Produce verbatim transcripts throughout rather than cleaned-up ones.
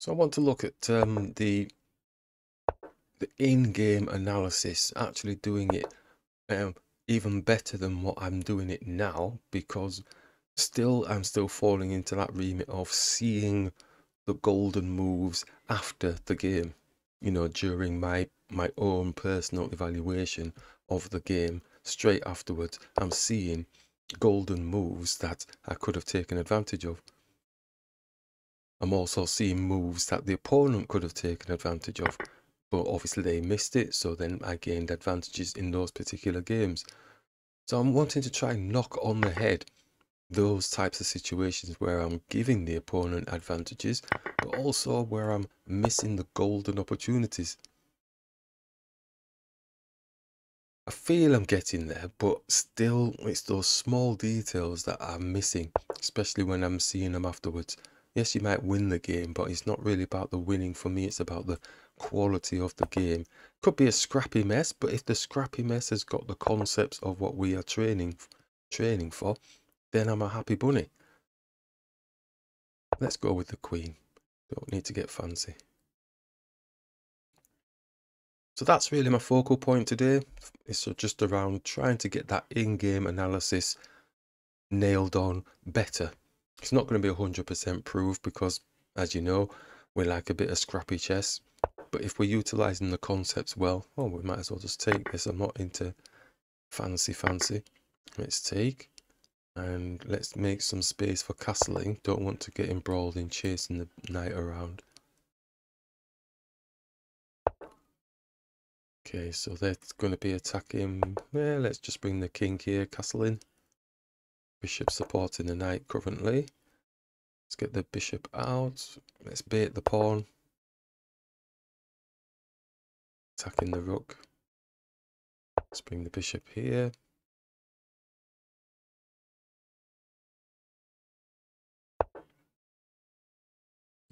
So I want to look at um, the the in-game analysis, actually doing it um, even better than what I'm doing it now, because still I'm still falling into that remit of seeing the golden moves after the game, you know, during my my own personal evaluation of the game. Straight afterwards, I'm seeing golden moves that I could have taken advantage of. I'm also seeing moves that the opponent could have taken advantage of, but obviously they missed it, so then I gained advantages in those particular games. So I'm wanting to try and knock on the head those types of situations where I'm giving the opponent advantages, but also where I'm missing the golden opportunities. I feel I'm getting there, but still it's those small details that I'm missing, especially when I'm seeing them afterwards. Yes, you might win the game, but it's not really about the winning for me. It's about the quality of the game. Could be a scrappy mess, but if the scrappy mess has got the concepts of what we are training, training for, then I'm a happy bunny. Let's go with the queen. Don't need to get fancy. So that's really my focal point today. It's just around trying to get that in-game analysis nailed on better. It's not going to be one hundred percent proof because, as you know, we like a bit of scrappy chess. But if we're utilising the concepts well, oh, we might as well just take this. I'm not into fancy, fancy. Let's take and let's make some space for castling. Don't want to get embroiled in chasing the knight around. Okay, so they're going to be attacking. Yeah, let's just bring the king here, castling. Bishop supporting the knight currently. Let's get the bishop out. Let's bait the pawn. Attacking the rook. Let's bring the bishop here.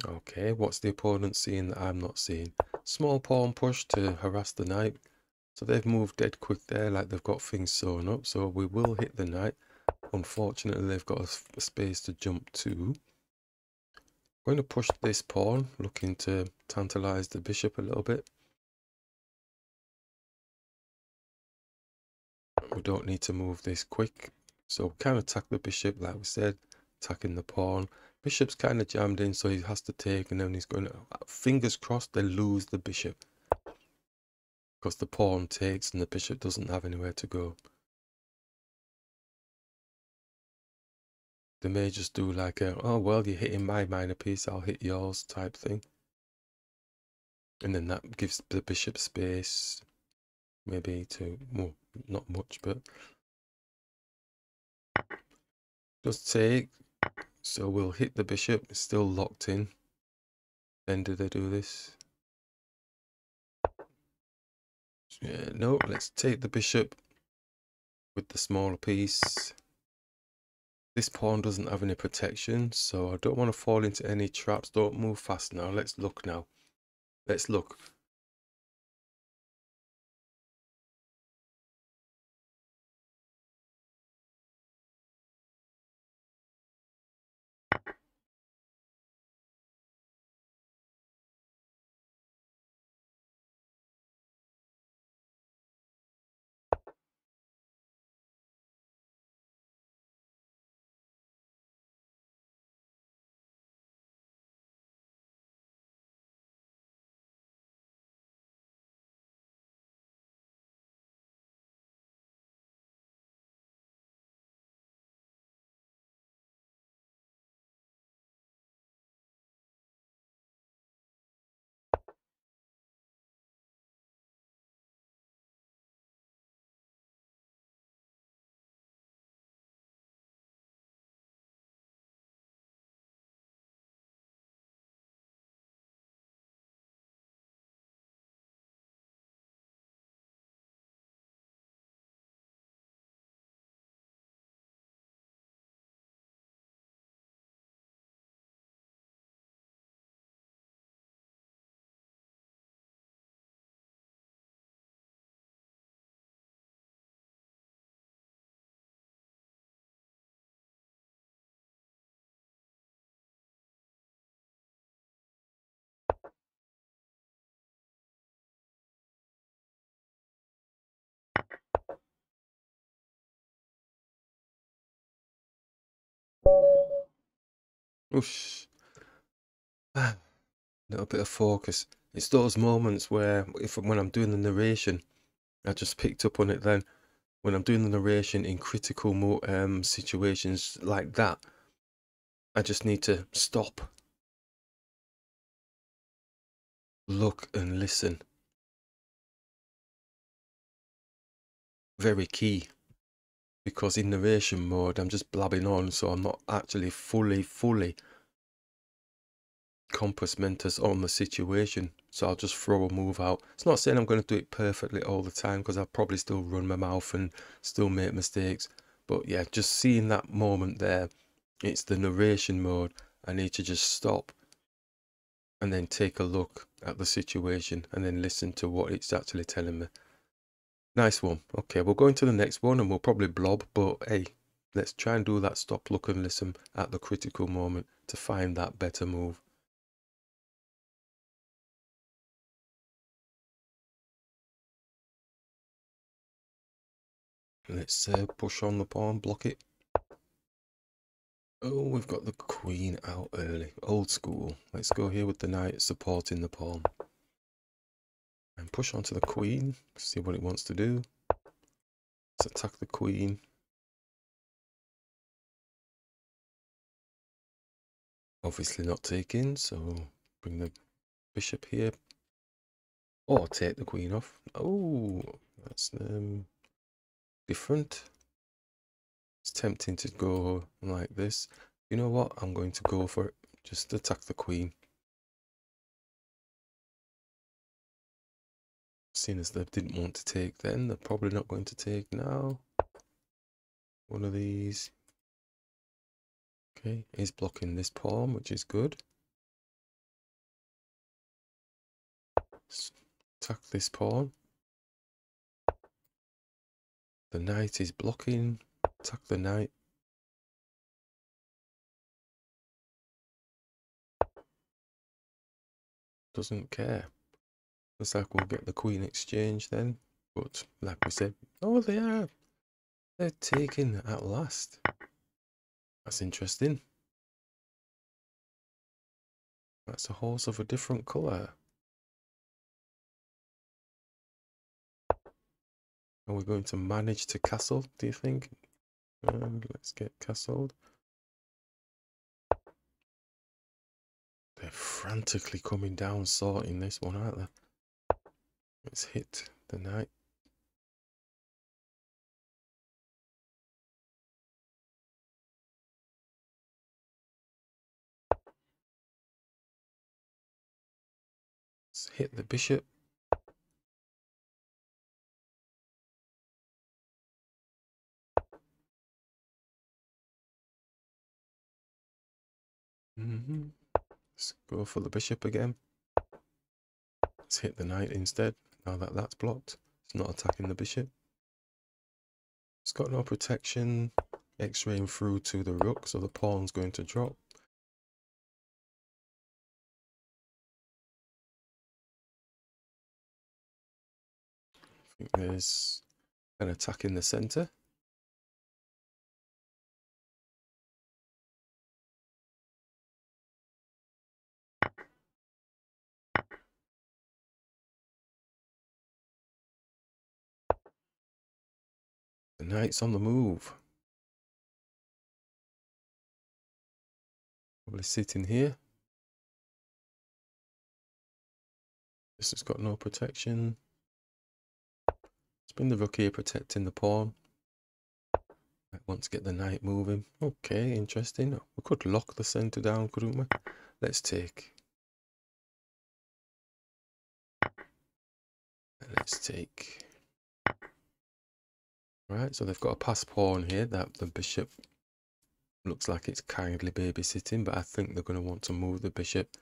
Okay, what's the opponent seeing that I'm not seeing? Small pawn push to harass the knight. So they've moved dead quick there, like they've got things sewn up. So we will hit the knight. Unfortunately, they've got a space to jump to. I'm going to push this pawn, looking to tantalise the bishop a little bit. We don't need to move this quick. So we can attack the bishop, like we said, attacking the pawn. Bishop's kind of jammed in, so he has to take, and then he's going to, fingers crossed, they lose the bishop. Because the pawn takes and the bishop doesn't have anywhere to go. They may just do like a, oh, well, you're hitting my minor piece, I'll hit yours type thing. And then that gives the bishop space, maybe to, well, not much, but just take. So we'll hit the bishop, it's still locked in. Then do they do this? Yeah, no, let's take the bishop with the smaller piece. This pawn doesn't have any protection, so I don't want to fall into any traps. Don't move fast now. Let's look now. Let's look. Whoosh. A little bit of focus. It's those moments where if when I'm doing the narration, I just picked up on it then. When I'm doing the narration in critical mo um, situations like that, I just need to stop, look and listen. Very key, because in narration mode I'm just blabbing on, so I'm not actually fully fully compass mentis on the situation, so I'll just throw a move out. It's not saying I'm going to do it perfectly all the time, because I'll probably still run my mouth and still make mistakes, but yeah, just seeing that moment there, it's the narration mode. I need to just stop and then take a look at the situation and then listen to what it's actually telling me. Nice one. Okay, we'll go into the next one and we'll probably blob, but hey, let's try and do that stop, look and listen at the critical moment to find that better move. Let's uh, push on the pawn, block it. Oh, we've got the queen out early. Old school. Let's go here with the knight supporting the pawn. And push onto the queen. See what it wants to do. Let's attack the queen. Obviously not taking, so bring the bishop here. Or take the queen off. Oh, that's... um. different. It's tempting to go like this. You know what, I'm going to go for it. Just attack the queen, seeing as they didn't want to take then, they're probably not going to take now. One of these. Okay, he's blocking this pawn, which is good. Let's attack this pawn. The knight is blocking. Attack the knight. Doesn't care. Looks like we'll get the queen exchange then. But like we said, oh, they are. They're taking at last. That's interesting. That's a horse of a different colour. Are we going to manage to castle, do you think? Um, let's get castled. They're frantically coming down, sorting this one, aren't they? Let's hit the knight. Let's hit the bishop. Mm-hmm. Let's go for the bishop again. Let's hit the knight instead. Now that that's blocked, it's not attacking the bishop. It's got no protection. X-raying through to the rook, so the pawn's going to drop. I think there's an attack in the centre. The knight's on the move. Probably sitting here. This has got no protection. It's been the rook here protecting the pawn. I want to get the knight moving. Okay, interesting. We could lock the centre down, couldn't we? Let's take. Let's take. Right, so they've got a pass pawn here that the bishop looks like it's kindly babysitting, but I think they're going to want to move the bishop.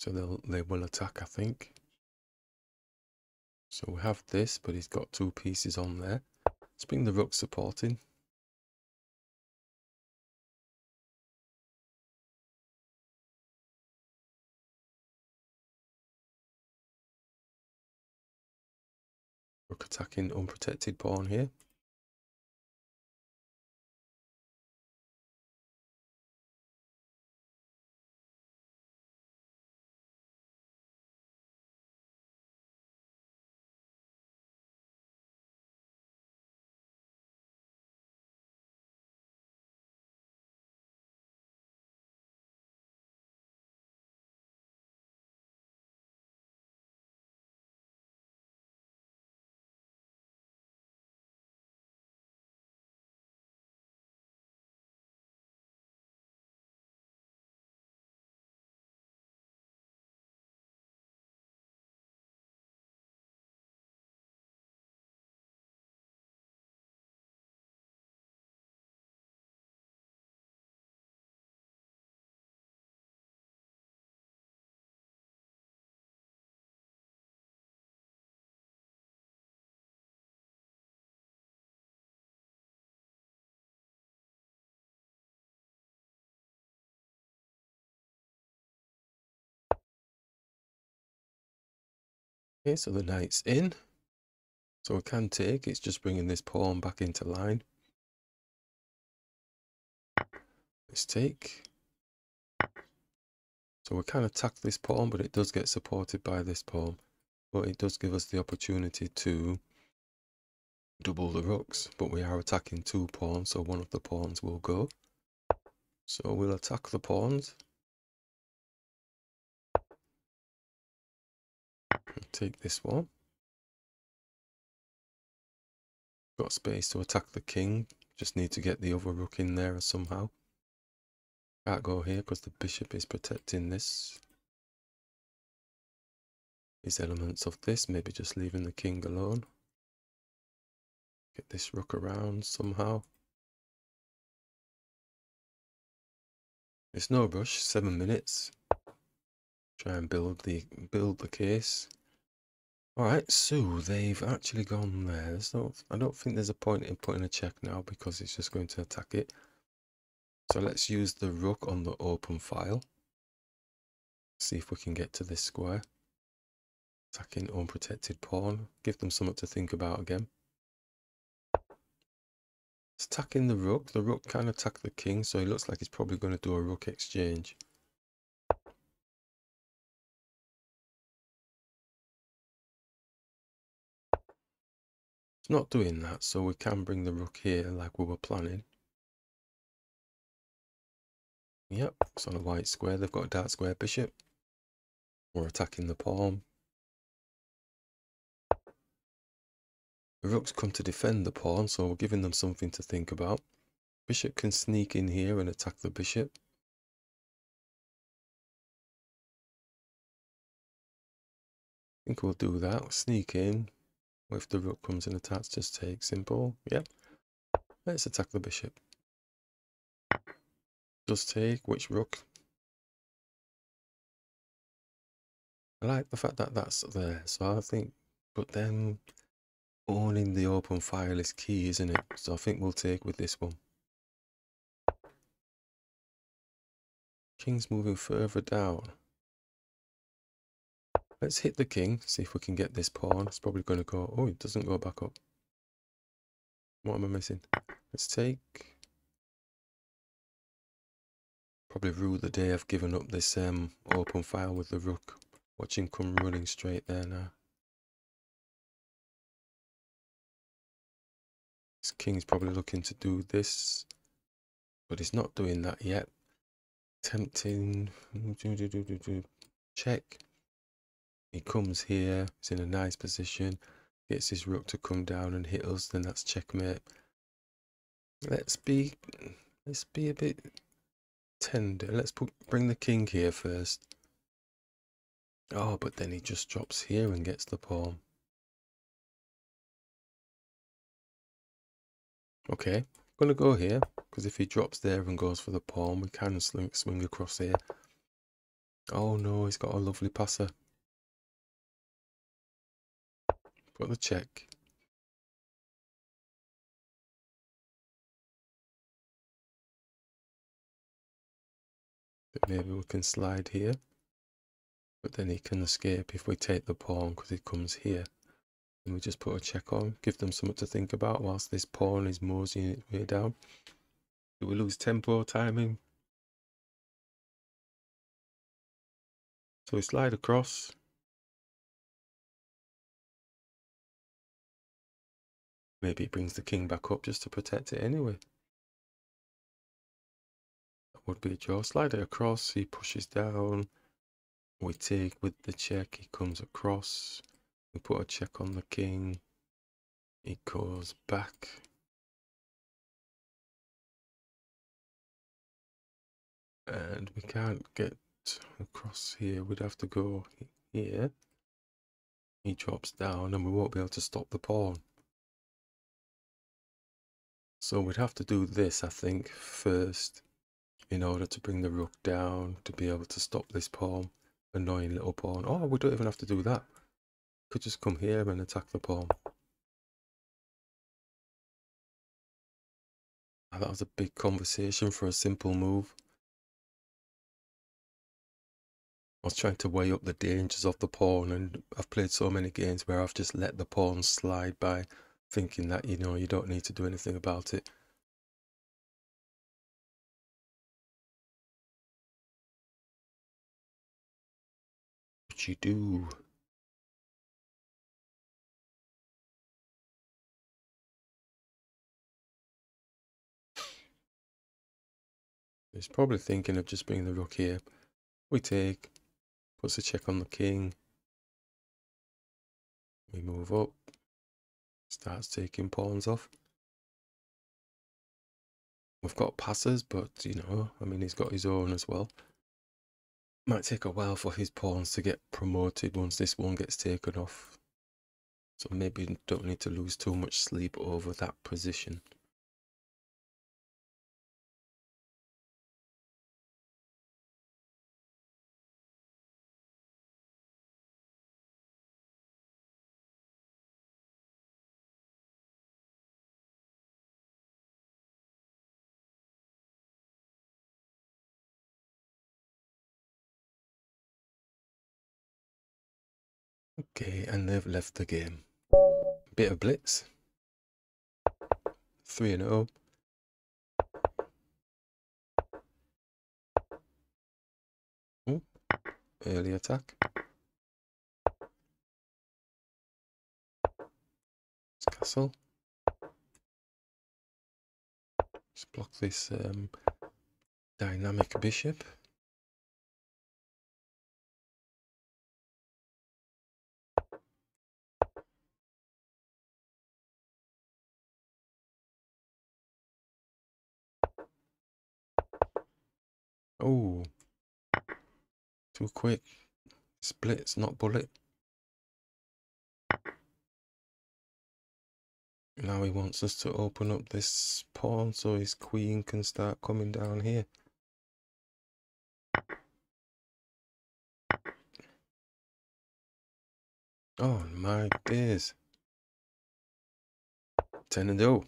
So they'll, they will attack, I think. So we have this, but he's got two pieces on there. Let's bring the rook supporting. Rook attacking unprotected pawn here. Okay, so the knight's in, so we can take. It's just bringing this pawn back into line. Let's take. So we can attack this pawn, but it does get supported by this pawn. But it does give us the opportunity to double the rooks. But we are attacking two pawns, so one of the pawns will go. So we'll attack the pawns. Take this one. Got space to attack the king. Just need to get the other rook in there somehow. Can't go here because the bishop is protecting this. These elements of this, maybe just leaving the king alone. Get this rook around somehow. It's no rush, seven minutes. Try and build the build the case. Alright, so they've actually gone there. So I don't think there's a point in putting a check now because it's just going to attack it. So let's use the rook on the open file. See if we can get to this square. Attacking unprotected pawn. Give them something to think about again. It's attacking the rook. The rook can attack the king, so it looks like he's probably going to do a rook exchange. It's not doing that, so we can bring the rook here like we were planning. Yep, it's on a white square. They've got a dark square bishop. We're attacking the pawn. The rook's come to defend the pawn, so we're giving them something to think about. Bishop can sneak in here and attack the bishop. I think we'll do that. We'll sneak in. If the rook comes and attacks, just take. Simple. Yep. Let's attack the bishop. Does take. Which rook? I like the fact that that's there. So I think, but then owning the open file is key, isn't it? So I think we'll take with this one. King's moving further down. Let's hit the king, see if we can get this pawn. It's probably going to go... Oh, it doesn't go back up. What am I missing? Let's take. Probably rue the day I've given up this um, open file with the rook. Watch him come running straight there now. This king's probably looking to do this. But he's not doing that yet. Tempting. Check. He comes here, he's in a nice position, gets his rook to come down and hit us, then that's checkmate. Let's be, let's be a bit tender. Let's put, bring the king here first. Oh, but then he just drops here and gets the pawn. Okay, I'm going to go here, because if he drops there and goes for the pawn, we can swing, swing across here. Oh no, he's got a lovely passer. Put the check. But maybe we can slide here. But then he can escape if we take the pawn because he comes here. And we just put a check on. Give them something to think about whilst this pawn is moseying its way down. Do we lose tempo, timing? So we slide across. Maybe it brings the king back up just to protect it anyway. That would be a draw. Slide it across. He pushes down. We take with the check. He comes across. We put a check on the king. He goes back. And we can't get across here. We'd have to go here. He drops down and we won't be able to stop the pawn. So we'd have to do this, I think, first in order to bring the rook down to be able to stop this pawn. Annoying little pawn. Oh, we don't even have to do that. Could just come here and attack the pawn. Oh, that was a big conversation for a simple move. I was trying to weigh up the dangers of the pawn, and I've played so many games where I've just let the pawn slide by, thinking that, you know, you don't need to do anything about it. What you do? He's probably thinking of just bringing the rook here. We take. Puts a check on the king. We move up. Starts taking pawns off. We've got passes, but, you know, I mean, he's got his own as well. Might take a while for his pawns to get promoted once this one gets taken off. So maybe you don't need to lose too much sleep over that position. Okay, and they've left the game. Bit of blitz. three and oh. Ooh, early attack. It's castle. Let's block this um, dynamic bishop. Oh, too quick. Splits, not bullet. Now he wants us to open up this pawn so his queen can start coming down here. Oh my days. ten and oh.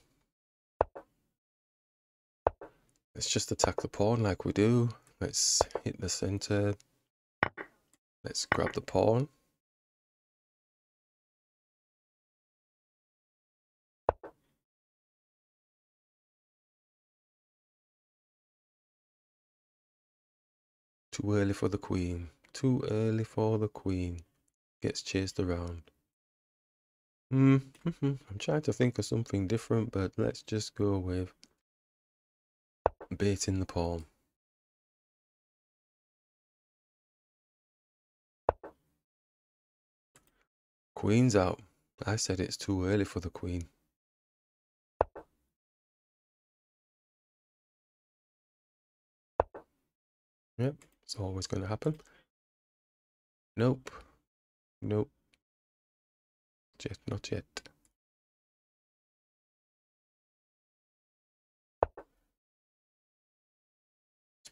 Let's just attack the pawn like we do. Let's hit the center. Let's grab the pawn. Too early for the queen. Too early for the queen. Gets chased around. Hmm. I'm trying to think of something different, but let's just go with baiting the pawn. Queen's out. I said it's too early for the queen. Yep, it's always going to happen. Nope. Nope. Just not yet.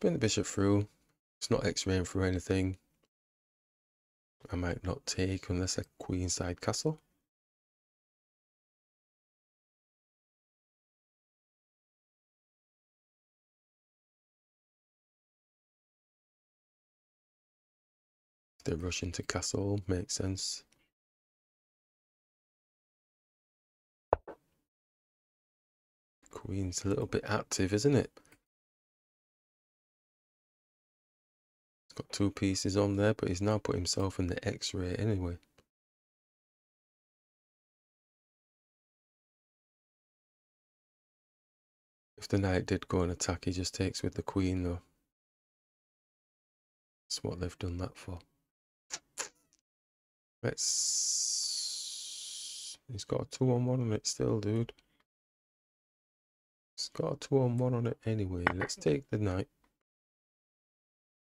Bring the bishop through. It's not x-raying through anything. I might not take unless a queenside castle. They rush into castle, makes sense. Queen's a little bit active, isn't it? Got two pieces on there, but he's now put himself in the x-ray anyway. If the knight did go and attack, he just takes with the queen though. That's what they've done that for. Let's... He's got a two on one on it still, dude. He's got a two on one on it anyway. Let's take the knight.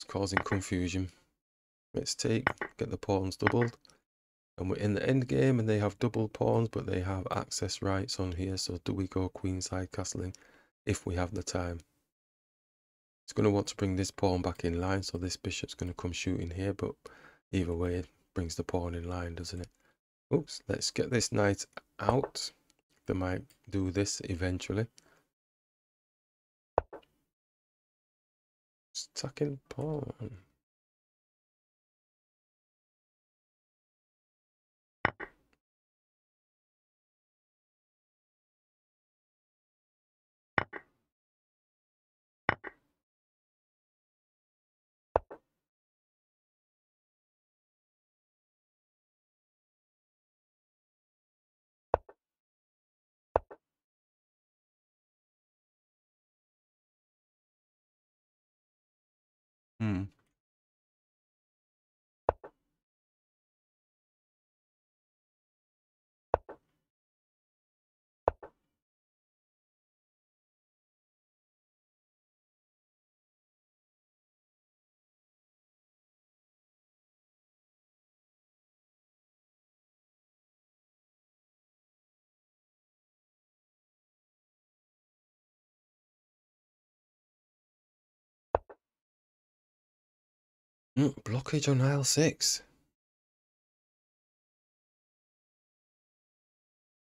Causing confusion. Let's take, get the pawns doubled, and we're in the end game and they have doubled pawns, but they have access rights on here. So do we go queenside castling if we have the time? It's going to want to bring this pawn back in line, so this bishop's going to come shooting here, but either way it brings the pawn in line, doesn't it? Oops, let's get this knight out. They might do this eventually. Attacking pawn. Hmm. Mm, blockage on aisle six.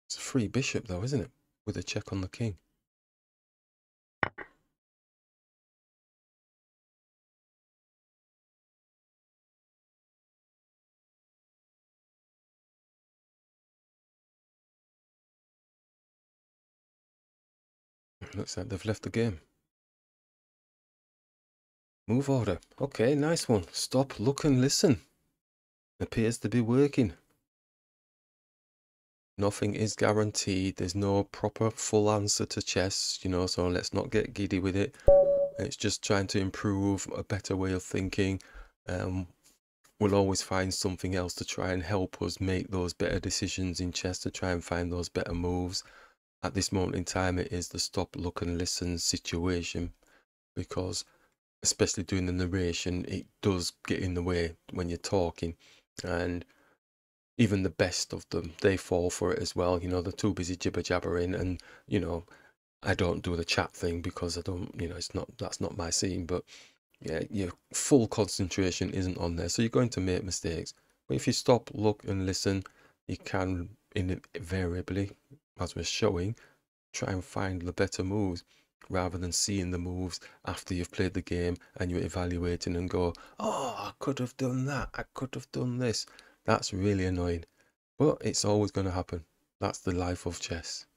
It's a free bishop though, isn't it? With a check on the king. It looks like they've left the game. Move order. Okay, nice one. Stop, look and listen. Appears to be working. Nothing is guaranteed. There's no proper full answer to chess, you know, so let's not get giddy with it. It's just trying to improve, a better way of thinking. Um, we'll always find something else to try and help us make those better decisions in chess, to try and find those better moves. At this moment in time, it is the stop, look and listen situation, because especially doing the narration, it does get in the way when you're talking. And even the best of them, they fall for it as well. You know, they're too busy jibber jabbering. And, you know, I don't do the chat thing because I don't, you know, it's not, that's not my scene. But yeah, your full concentration isn't on there. So you're going to make mistakes. But if you stop, look and listen, you can invariably, as we're showing, try and find the better moves, rather than seeing the moves after you've played the game and you're evaluating and go, oh, I could have done that, I could have done this. That's really annoying, but it's always going to happen. That's the life of chess.